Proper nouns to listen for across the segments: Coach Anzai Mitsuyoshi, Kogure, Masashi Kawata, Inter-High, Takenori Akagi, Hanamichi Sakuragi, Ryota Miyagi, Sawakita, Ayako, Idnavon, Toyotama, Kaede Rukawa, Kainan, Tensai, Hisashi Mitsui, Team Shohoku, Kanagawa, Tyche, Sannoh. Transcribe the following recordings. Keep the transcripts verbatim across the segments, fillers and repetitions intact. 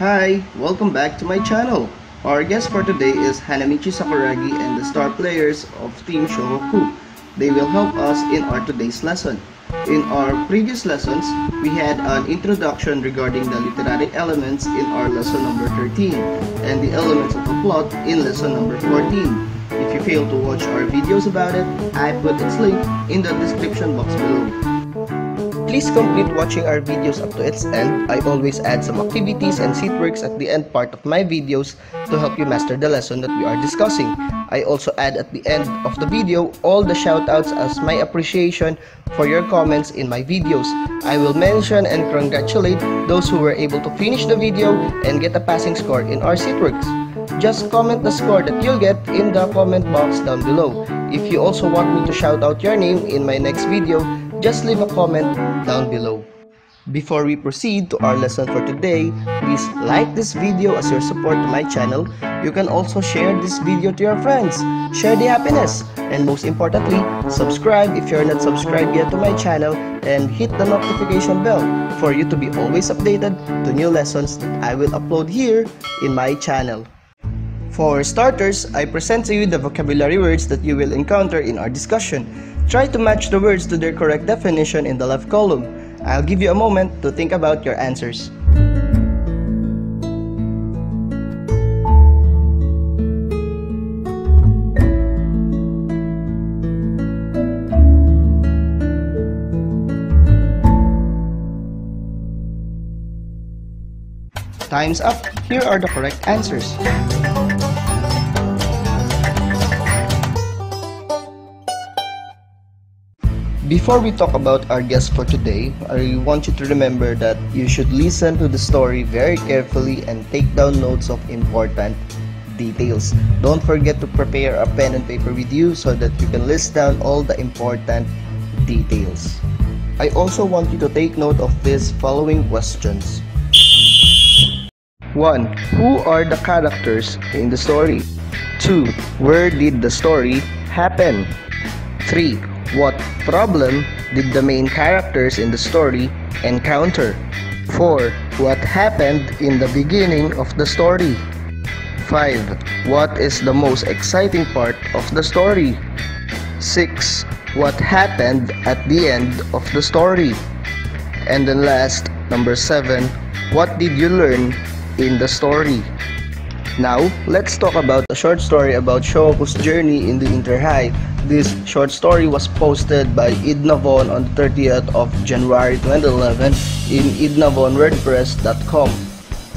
Hi, welcome back to my channel. Our guest for today is Hanamichi Sakuragi and the star players of Team Shohoku. They will help us in our today's lesson. In our previous lessons, we had an introduction regarding the literary elements in our lesson number thirteen and the elements of the plot in lesson number fourteen. If you fail to watch our videos about it, I put its link in the description box below. Please complete watching our videos up to its end. I always add some activities and seat works at the end part of my videos to help you master the lesson that we are discussing. I also add at the end of the video all the shoutouts as my appreciation for your comments in my videos. I will mention and congratulate those who were able to finish the video and get a passing score in our seat works. Just comment the score that you'll get in the comment box down below. If you also want me to shout out your name in my next video, just leave a comment down below. Before we proceed to our lesson for today, please like this video as your support to my channel. You can also share this video to your friends. Share the happiness. And most importantly, subscribe if you're not subscribed yet to my channel and hit the notification bell for you to be always updated to new lessons that I will upload here in my channel. For starters, I present to you the vocabulary words that you will encounter in our discussion. Try to match the words to their correct definition in the left column. I'll give you a moment to think about your answers. Time's up. Here are the correct answers. Before we talk about our guest for today, I want you to remember that you should listen to the story very carefully and take down notes of important details. Don't forget to prepare a pen and paper with you so that you can list down all the important details. I also want you to take note of these following questions. one. Who are the characters in the story? two. Where did the story happen? three. What problem did the main characters in the story encounter? four. What happened in the beginning of the story? five. What is the most exciting part of the story? six. What happened at the end of the story? And then last, number seven. What did you learn in the story? Now, let's talk about a short story about Shohoku's journey in the Inter-High. This short story was posted by Idnavon on the thirtieth of January twenty eleven in idnavon wordpress dot com.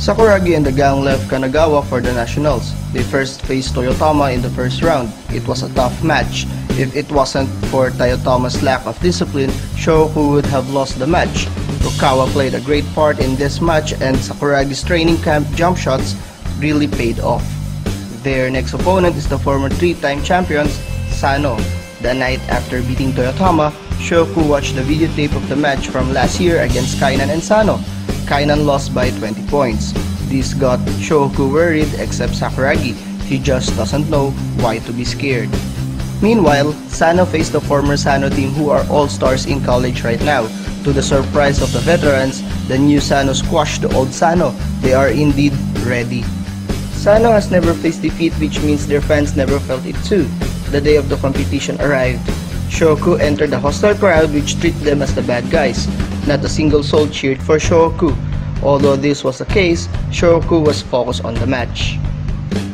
Sakuragi and the gang left Kanagawa for the Nationals. They first faced Toyotama in the first round. It was a tough match. If it wasn't for Toyotama's lack of discipline, Shohoku would have lost the match. Rukawa played a great part in this match, and Sakuragi's training camp jump shots really paid off. Their next opponent is the former three-time champions Sannoh. The night after beating Toyotama, Shohoku watched the videotape of the match from last year against Kainan and Sannoh. Kainan lost by twenty points. This got Shohoku worried except Sakuragi. He just doesn't know why to be scared. Meanwhile, Sannoh faced the former Sannoh team who are all-stars in college right now. To the surprise of the veterans, the new Sannoh squashed the old Sannoh. They are indeed ready. Sannoh has never faced defeat, which means their fans never felt it too. The day of the competition arrived. Shohoku entered the hostile crowd which treated them as the bad guys. Not a single soul cheered for Shohoku. Although this was the case, Shohoku was focused on the match.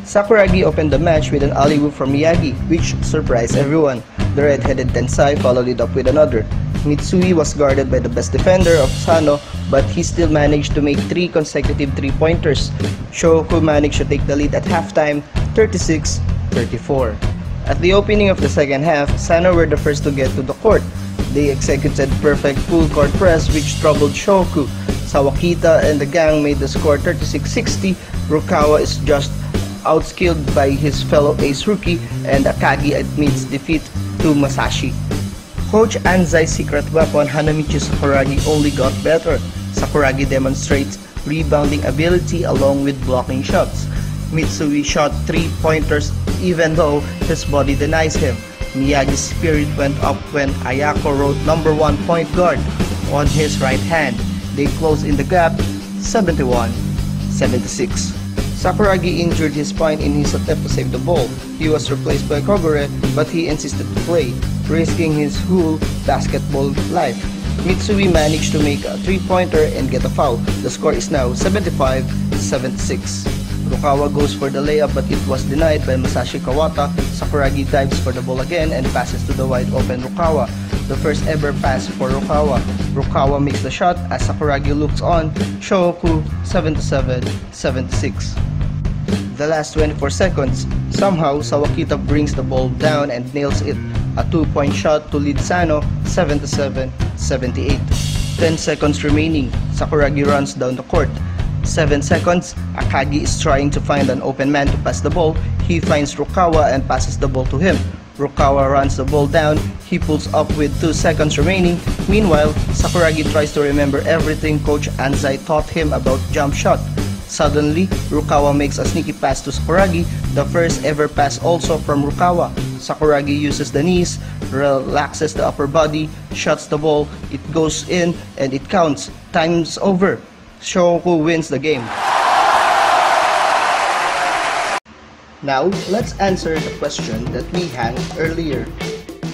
Sakuragi opened the match with an alley-oop from Miyagi, which surprised everyone. The red-headed Tensai followed it up with another. Mitsui was guarded by the best defender of Sannoh, but he still managed to make three consecutive three-pointers. Shohoku managed to take the lead at halftime, thirty-six thirty-four. At the opening of the second half, Sannoh were the first to get to the court. They executed perfect full-court press which troubled Shohoku. Sawakita and the gang made the score thirty-six sixty. Rukawa is just outskilled by his fellow ace rookie, and Akagi admits defeat to Masashi. Coach Anzai's secret weapon Hanamichi Sakuragi only got better. Sakuragi demonstrates rebounding ability along with blocking shots. Mitsui shot three-pointers even though his body denies him. Miyagi's spirit went up when Ayako wrote number one point guard on his right hand. They closed in the gap, seventy-one seventy-two. seventy-six. Sakuragi injured his spine in his attempt to save the ball. He was replaced by Kogure, but he insisted to play, risking his whole basketball life. Mitsui managed to make a three-pointer and get a foul. The score is now seventy-five to seventy-six. Rukawa goes for the layup, but it was denied by Masashi Kawata. Sakuragi dives for the ball again and passes to the wide-open Rukawa. The first ever pass for Rukawa. Rukawa makes the shot as Sakuragi looks on. Shohoku seventy-seven seventy-six. The last twenty-four seconds, somehow Sawakita brings the ball down and nails it. A two-point shot to lead Sannoh seventy-seven seventy-eight. ten seconds remaining. Sakuragi runs down the court. seven seconds, Akagi is trying to find an open man to pass the ball. He finds Rukawa and passes the ball to him. Rukawa runs the ball down. He pulls up with two seconds remaining. Meanwhile, Sakuragi tries to remember everything Coach Anzai taught him about jump shot. Suddenly, Rukawa makes a sneaky pass to Sakuragi, the first ever pass also from Rukawa. Sakuragi uses the knees, relaxes the upper body, shots the ball, it goes in, and it counts. Time's over. Shohoku wins the game. Now, let's answer the question that we had earlier.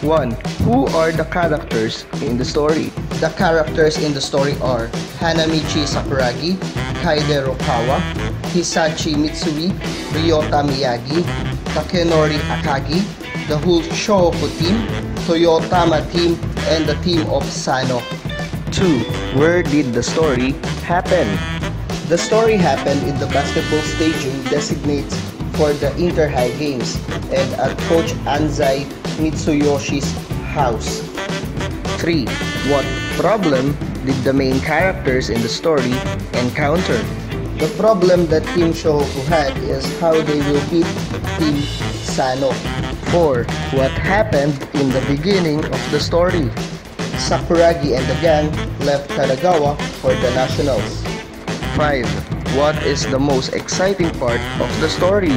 one. Who are the characters in the story? The characters in the story are Hanamichi Sakuragi, Kaede Rukawa, Hisashi Mitsui, Ryota Miyagi, Takenori Akagi, the whole Shohoku team, Toyotama team, and the team of Sannoh. two. Where did the story happen? The story happened in the basketball stadium designated for the Inter-High Games and at Coach Anzai Mitsuyoshi's house. three. What problem did the main characters in the story encounter? The problem that Team Shohoku had is how they will beat Team Sannoh. four. What happened in the beginning of the story? Sakuragi and the gang left Kanagawa for the Nationals. five. What is the most exciting part of the story?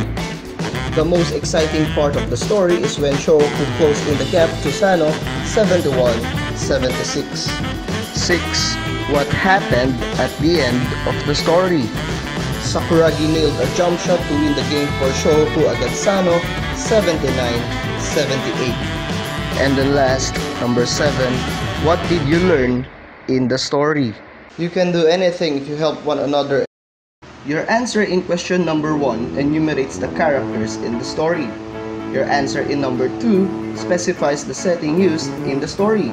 The most exciting part of the story is when Shohoku closed in the gap to Sannoh seventy-one seventy-six. six. What happened at the end of the story? Sakuragi nailed a jump shot to win the game for Shohoku against Sannoh seventy-nine seventy-eight. And then last, number seven, what did you learn in the story? You can do anything if you help one another. Your answer in question number one enumerates the characters in the story. Your answer in number two specifies the setting used in the story.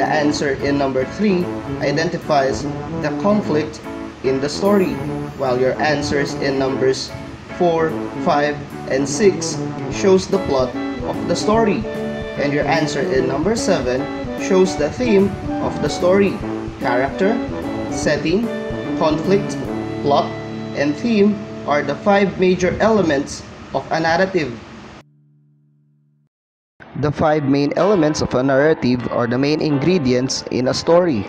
The answer in number three identifies the conflict in the story, while your answers in numbers four, five, and six shows the plot of the story. And your answer in number seven shows the theme of the story: character, setting, conflict, plot, and theme are the five major elements of a narrative. The five main elements of a narrative are the main ingredients in a story.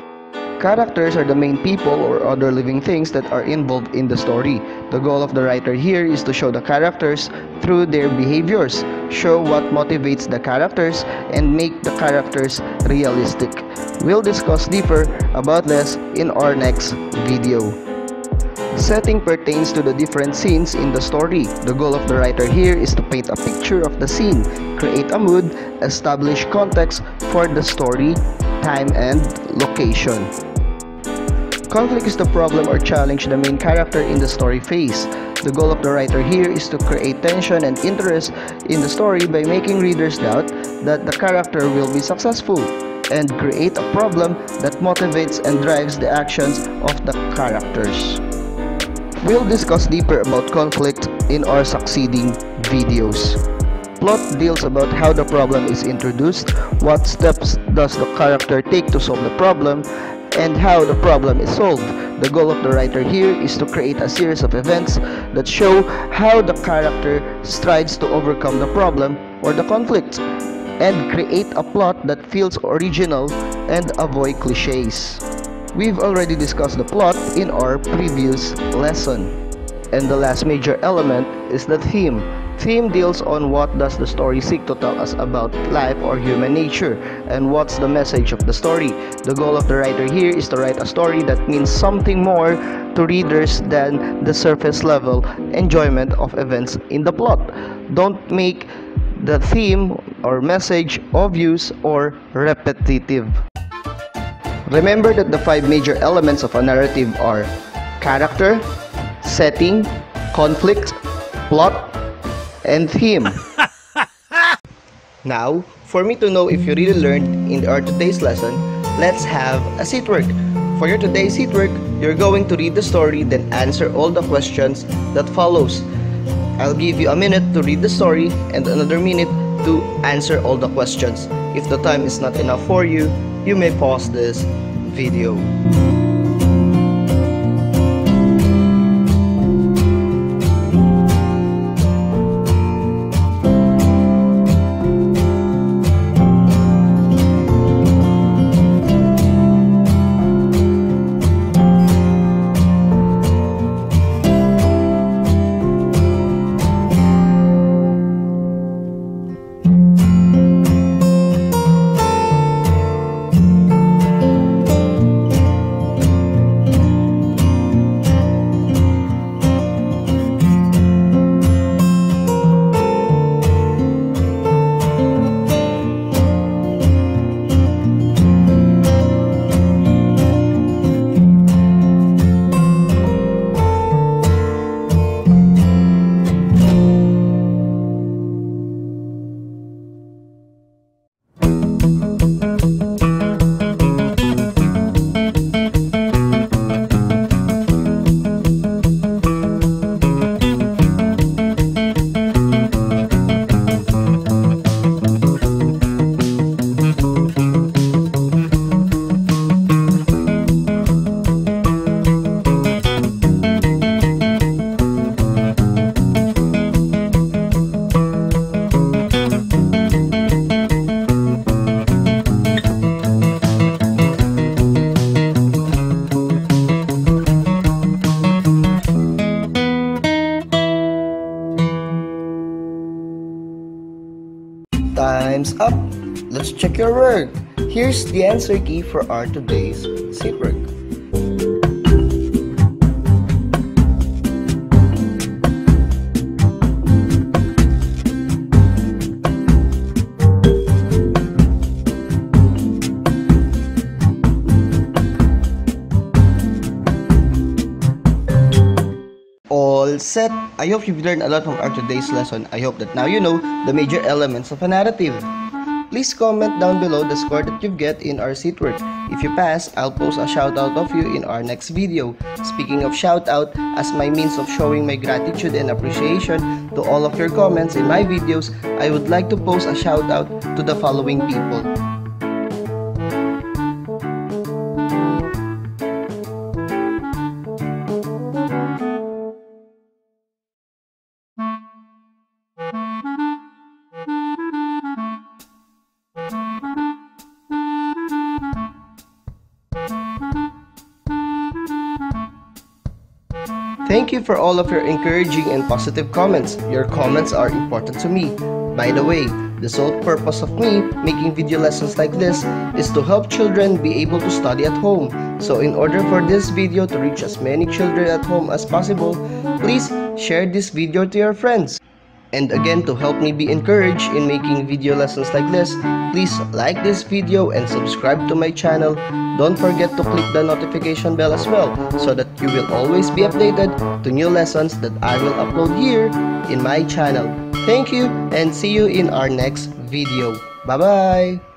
Characters are the main people or other living things that are involved in the story. The goal of the writer here is to show the characters through their behaviors, show what motivates the characters, and make the characters realistic. We'll discuss deeper about this in our next video. Setting pertains to the different scenes in the story. The goal of the writer here is to paint a picture of the scene, create a mood, establish context for the story, time, and location. Conflict is the problem or challenge the main character in the story faces. The goal of the writer here is to create tension and interest in the story by making readers doubt that the character will be successful, and create a problem that motivates and drives the actions of the characters. We'll discuss deeper about conflict in our succeeding videos. Plot deals about how the problem is introduced, what steps does the character take to solve the problem, and how the problem is solved. The goal of the writer here is to create a series of events that show how the character strives to overcome the problem or the conflict, and create a plot that feels original and avoid cliches. We've already discussed the plot in our previous lesson. And the last major element is the theme. Theme deals on what does the story seek to tell us about life or human nature, and what's the message of the story. The goal of the writer here is to write a story that means something more to readers than the surface level enjoyment of events in the plot. Don't make the theme or message obvious or repetitive. Remember that the five major elements of a narrative are character, setting, conflict, plot, and theme. Now, for me to know if you really learned in our today's lesson, let's have a seat work. For your today's seat work, you're going to read the story, then answer all the questions that follows. I'll give you a minute to read the story and another minute to answer all the questions. If the time is not enough for you, you may pause this video. Time's up! Let's check your work! Here's the answer key for our today's seat work. Set. I hope you've learned a lot from our today's lesson. I hope that now you know the major elements of a narrative. Please comment down below the score that you get in our seat work. If you pass, I'll post a shout out of you in our next video. Speaking of shout out, as my means of showing my gratitude and appreciation to all of your comments in my videos, I would like to post a shout out to the following people. Thank you for all of your encouraging and positive comments. Your comments are important to me. By the way, the sole purpose of me making video lessons like this is to help children be able to study at home. So in order for this video to reach as many children at home as possible, please share this video to your friends. And again, to help me be encouraged in making video lessons like this, please like this video and subscribe to my channel. Don't forget to click the notification bell as well, so that you will always be updated to new lessons that I will upload here in my channel. Thank you and see you in our next video. Bye bye!